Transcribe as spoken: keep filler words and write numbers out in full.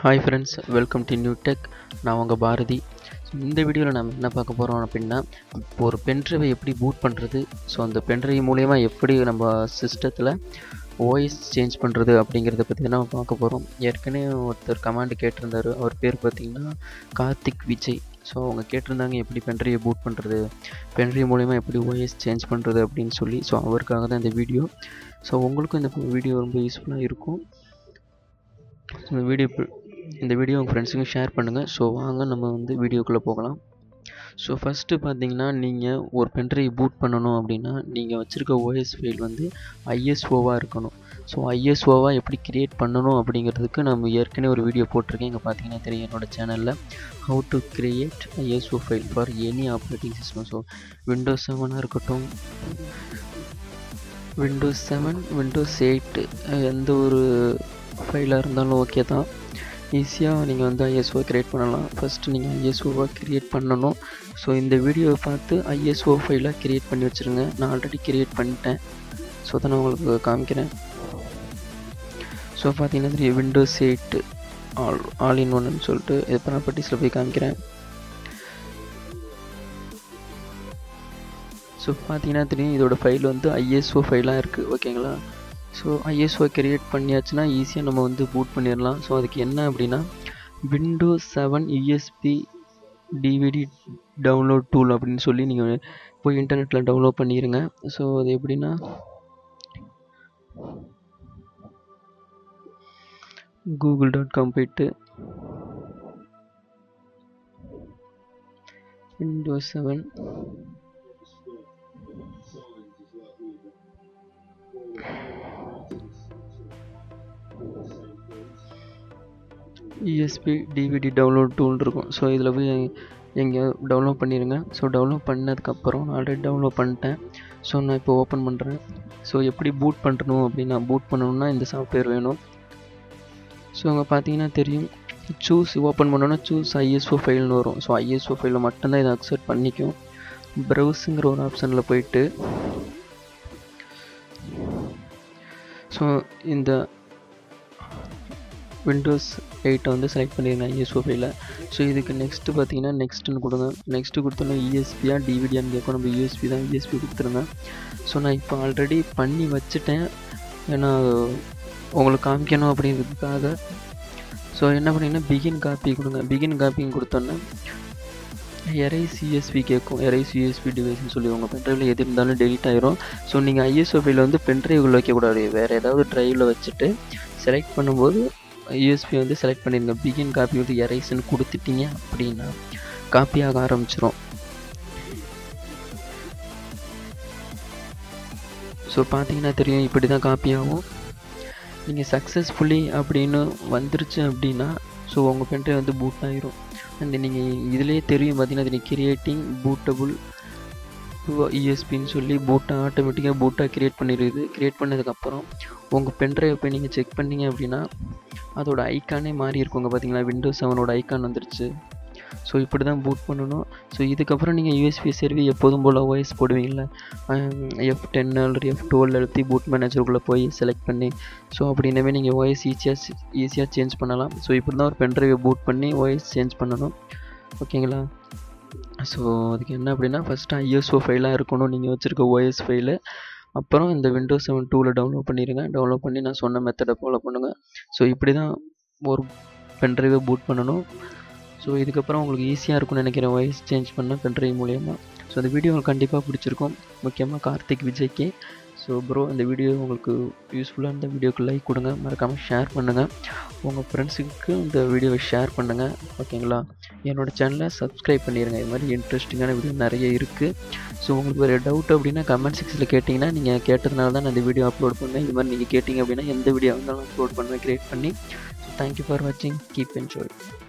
Hi friends, welcome to New Tech. நான் உங்க பாரதி. இந்த வீடியோல நாம என்ன பார்க்க போறோம் அப்படினா ஒரு பென் டிரைவை எப்படி பூட் பண்றது, சோ அந்த பென் டிரைவ் மூலமா எப்படி நம்ம சிஸ்டத்துல வாய்ஸ் சேஞ்ச் பண்றது அப்படிங்கறத பத்தி நாம பார்க்க போறோம். ஏற்கனவே ஒருத்தர் கமாண்ட் கேட்டிருந்தாரு. அவர் பேர் பாத்தீங்கன்னா கார்த்திக் விஜய். சோ அவங்க கேட்டிருந்தாங்க எப்படி பென் டிரைவை பூட் பண்றது, பென் டிரைவ் மூலமா எப்படி வாய்ஸ் சேஞ்ச் பண்றது அப்படினு சொல்லி. சோ அவர்காக தான் இந்த வீடியோ. சோ உங்களுக்கு இந்த வீடியோ ரொம்ப யூஸ்ஃபுல்லா இருக்கும். இந்த வீடியோ இந்த வீடியோ உங்க ஃப்ரெண்ட்ஸ்க்கு ஷேர் பண்ணுங்க. சோ வாங்க நம்ம வந்து வீடியோக்குள்ள போகலாம். சோ ஃபர்ஸ்ட் பாத்தீங்கன்னா நீங்க ஒரு பென் டிரைவ் பூட் பண்ணனும் அப்படினா நீங்க வச்சிருக்க O S ஃபைல் வந்து I S O வா இருக்கணும். சோ I S O வா எப்படி கிரியேட் பண்ணனும் அப்படிங்கிறதுக்கு நம்ம ஏற்கனவே ஒரு வீடியோ போட்டுருக்கேன். இங்க பாத்தீங்கன்னா தெரியும் என்னோட சேனல்ல how to create I S O file for any operating system. So Windows seven ஆ இருக்கட்டும், Windows seven, Windows eight எந்த ஒரு ஃபைலா இருந்தாலும் ஓகே தான். ஈஸியாக நீங்கள் வந்து I S O கிரியேட் பண்ணலாம். ஃபஸ்ட்டு நீங்கள் I S O-வை கிரியேட் பண்ணணும். ஸோ இந்த வீடியோவை பார்த்து I S O ஃபைலை கிரியேட் பண்ணி வச்சுருங்க. நான் ஆல்ரெடி கிரியேட் பண்ணிட்டேன். ஸோ அதை நான் உங்களுக்கு காமிக்கிறேன். ஸோ பார்த்தீங்கன்னா Windows eight all all in ஒன்னு சொல்லிட்டு இது ப்ராப்பர்ட்டிஸில் போய் காமிக்கிறேன். ஸோ பார்த்தீங்கன்னா தெரியும் இதோட ஃபைல் வந்து I S O ஃபைலாக இருக்குது. ஓகேங்களா? So I S O create பண்ணியாச்சுன்னா ஈஸியாக நம்ம வந்து பூட் பண்ணிடலாம். ஸோ அதுக்கு என்ன அப்படின்னா Windows seven U S B D V D download tool அப்படின்னு சொல்லி நீங்கள் போய் இன்டர்நெட்டில் டவுன்லோட் பண்ணிடுங்க. ஸோ அது எப்படின்னா கூகுள் டாட் காம் போயிட்டு Windows seven E S P D V D download tool இருக்கும். ஸோ இதில் போய் எங்கே டவுன்லோட் பண்ணிடுங்க. ஸோ டவுன்லோட் பண்ணதுக்கப்புறம் நான் ஆல்ரெடி டவுன்லோட் பண்ணிட்டேன். ஸோ நான் இப்போ ஓப்பன் பண்ணுறேன். ஸோ எப்படி பூட் பண்ணணும் அப்படின்னா பூட் பண்ணணுன்னா இந்த சாஃப்ட்வேர் வேணும். ஸோ அங்கே பார்த்தீங்கன்னா தெரியும் சூஸ் ஓப்பன் பண்ணோன்னா சூஸ் I S O ஃபைல்னு வரும். ஸோ I S O ஃபைலில் மட்டும்தான் இதை அக்செப்ட் பண்ணிக்கும். ப்ரௌஸுங்கிற ஒரு ஆப்ஷனில் போயிட்டு ஸோ இந்த Windows eight வந்து செலக்ட் பண்ணிடுங்க I S O ஃபைலில். ஸோ இதுக்கு நெக்ஸ்ட்டு பார்த்தீங்கன்னா நெக்ஸ்ட்டுன்னு கொடுங்க. நெக்ஸ்ட்டு கொடுத்தோன்னா E S P-ஆ D V D-ஆன்னு கேட்கும். நம்ம U S B தான் E S P கொடுத்துருங்க. ஸோ நான் இப்போ ஆல்ரெடி பண்ணி வச்சுட்டேன். ஏன்னா உங்களுக்கு காமிக்கணும் அப்படிங்கிறதுக்காக. ஸோ என்ன பண்ணிங்கன்னா பிகின் காப்பி கொடுங்க. பிகின் காப்பின்னு கொடுத்தோன்னா எரைஸ் U S B கேட்கும். எரைஸ் U S B டிவைஸ்ன்னு சொல்லி உங்கள் பென்ட்ரைவில் எது இருந்தாலும் டெலிட் ஆகிரும். ஸோ நீங்கள் I S O ஃபைலில் வந்து பென்ட்ரைவில் வைக்கக்கூடாது. வேறு ஏதாவது ட்ரைவில் வச்சுட்டு செலக்ட் பண்ணும்போது U S B வந்து செலக்ட் பண்ணிடுங்க. பிகின் காப்பி வந்து எரைஸ்ன்னு கொடுத்துட்டீங்க அப்படின்னா காப்பி ஆக ஆரம்பிச்சிடும். ஸோ பார்த்தீங்கன்னா தெரியும் இப்படி தான் காப்பி ஆகும். நீங்கள் சக்ஸஸ்ஃபுல்லி அப்படின்னு வந்துருச்சு அப்படின்னா ஸோ உங்கள் பென்ட்ரைவ் வந்து பூட் ஆகிரும். அந்த நீங்கள் இதிலே தெரியும் பார்த்தீங்கன்னா நீங்கள் கிரியேட்டிங் பூட்டபுள் E S P-ன்னு சொல்லி பூட்டை ஆட்டோமேட்டிக்காக பூட்டாக கிரியேட் பண்ணிடுது. கிரியேட் பண்ணதுக்கப்புறம் உங்கள் பென்ட்ரைவை போய் நீங்கள் செக் பண்ணிங்க அப்படின்னா அதோட ஐக்கானே மாறி இருக்குங்க. பார்த்தீங்களா Windows seven-ஓட ஐக்கான் வந்துருச்சு. ஸோ இப்படி தான் பூட் பண்ணணும். ஸோ இதுக்கப்புறம் நீங்கள் U S B சர்வி எப்போதும் போல் வாய்ஸ் போடுவீங்கள F ten அல்லது F twelve எழுத்தி பூட் மேனேஜருக்குள்ளே போய் செலக்ட் பண்ணி ஸோ அப்படின்னவே நீங்கள் வாய்ஸ் ஈஸியாக ஈஸியாக சேஞ்ச் பண்ணலாம். ஸோ இப்படி தான் ஒரு பென்ட்ரைவை பூட் பண்ணி வாய்ஸ் சேஞ்ச் பண்ணணும். ஓகேங்களா? ஸோ அதுக்கு என்ன அப்படின்னா ஃபஸ்ட்டு I S O ஃபைலாக இருக்கணும் நீங்கள் வச்சுருக்க O S ஃபைலு. அப்புறம் இந்த Windows seven டூவில் டவுன்லோட் பண்ணிடுங்க. டவுன்லோட் பண்ணி நான் சொன்ன மெத்தடை ஃபாலோ பண்ணுங்கள். ஸோ இப்படி தான் ஒரு பென்ட்ரைவை பூட் பண்ணணும். ஸோ இதுக்கப்புறம் உங்களுக்கு ஈஸியாக இருக்கும்னு நினைக்கிற வாய்ஸ் சேஞ்ச் பண்ண பென்ட்ரைவ் மூலமா. ஸோ அந்த வீடியோ உங்களுக்கு கண்டிப்பாக பிடிச்சிருக்கும். முக்கியமாக கார்த்திக் விஜய்க்கு. ஸோ ப்ரோ இந்த வீடியோ உங்களுக்கு யூஸ்ஃபுல்லாக இருந்த வீடியோக்கு லைக் கொடுங்க. மறக்காமல் ஷேர் பண்ணுங்கள். உங்கள் ஃப்ரெண்ட்ஸுக்கு இந்த வீடியோவை ஷேர் பண்ணுங்கள். ஓகேங்களா? என்னோடய சேனலை சப்ஸ்கிரைப் பண்ணிடுங்க. இது மாதிரி இன்ட்ரெஸ்டிங்கான வீடியோ நிறைய இருக்குது. ஸோ உங்களுக்கு வேறு டவுட் அப்படின்னா கமெண்ட் செக்ஷனில் கேட்டிங்கன்னா நீங்கள் கேட்டதுனால தான் நான் இந்த வீடியோ அப்லோட் பண்ணுவேன். இது மாதிரி நீங்கள் கேட்டிங்க அப்படின்னா எந்த வீடியோ இருந்தாலும் அப்லோட் பண்ணுவேன் கிரியேட் பண்ணி. ஸோ தேங்க்யூ ஃபார் வாட்சிங். Keep enjoy.